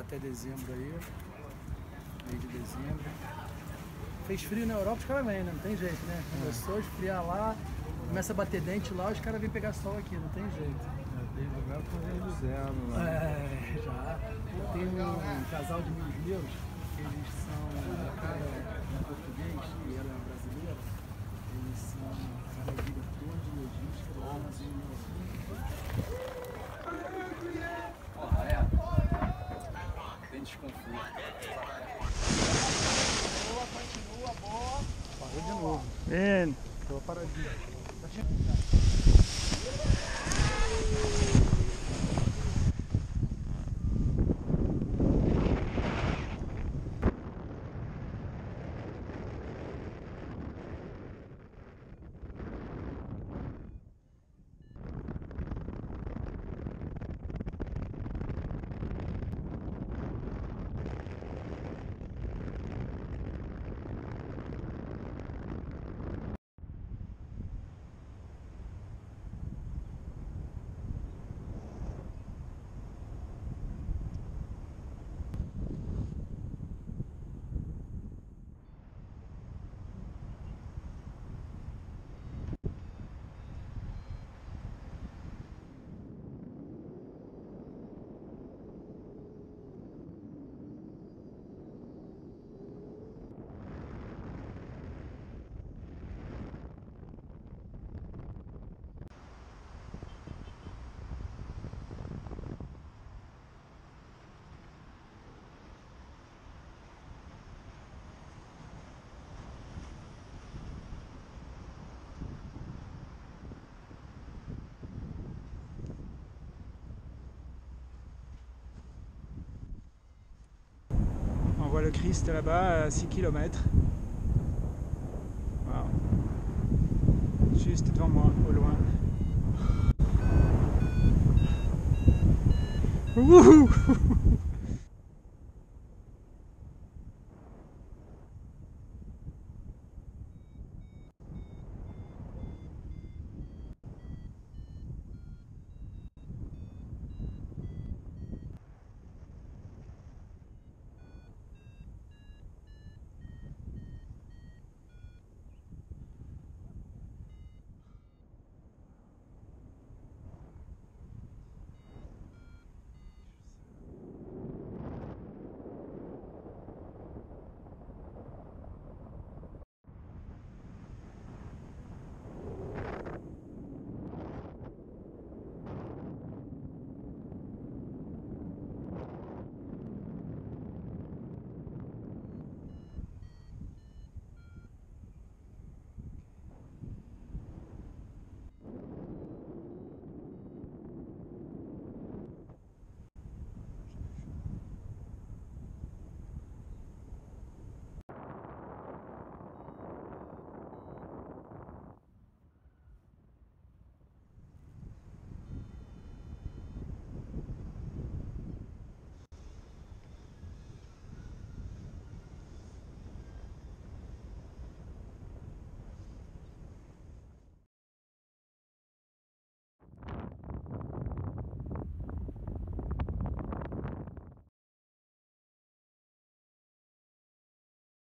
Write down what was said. ficar até dezembro aí, mês de dezembro. Fez frio na Europa, os caras vêm, né? Não tem jeito, né? Começou a esfriar lá, começa a bater dente lá, os caras vêm pegar sol aqui, não tem jeito. Tem lugar para o Rio do Zero, né? É, já. Tem um casal de mineiros, eles são, o cara é português e ela é brasileira, eles são, o cara é diretor de logística do Amazon. Porra, é. Tem desconforto. Boa, continua, boa. Parou de novo. Vem. Deu uma paradinha. Tá chegando. On voit le Christ là-bas à 6 km. Wow. Juste devant moi, au loin. Wouhou!